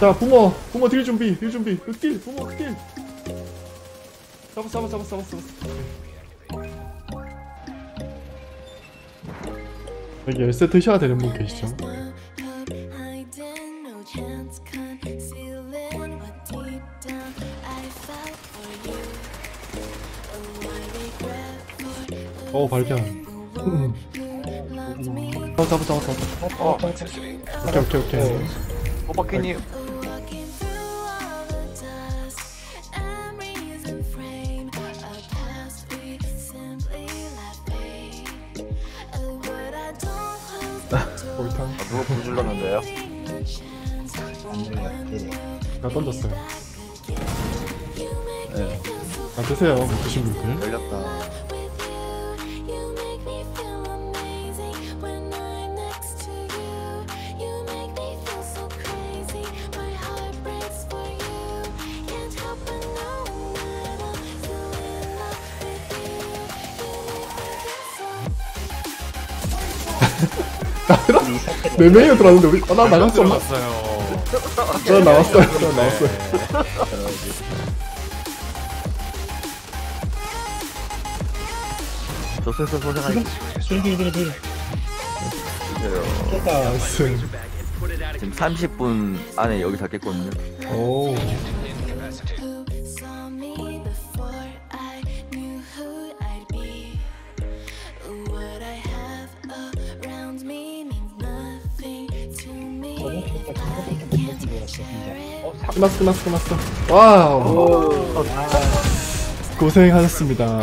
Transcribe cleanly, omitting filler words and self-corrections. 자, 붕어 딜 준비, 극딜, 붕어 극딜. 잡았어. 여기 열쇠 드셔야 되는 분 계시죠? 오, 발견. 잡았어. 오케이. 오빠끼님. 볼탕. 누가 불질렀는데요? 나 던졌어요. 네. 아, 드세요. 못 드신 분들. 열렸다. 내 메뉴 들어왔는데 우리 나 나갔었나? 나 나왔어요. 조세서 소장님. 딜. 지금 30분 안에 여기 다 깼거든요. 오. 끝났어. 와우. 고생하셨습니다.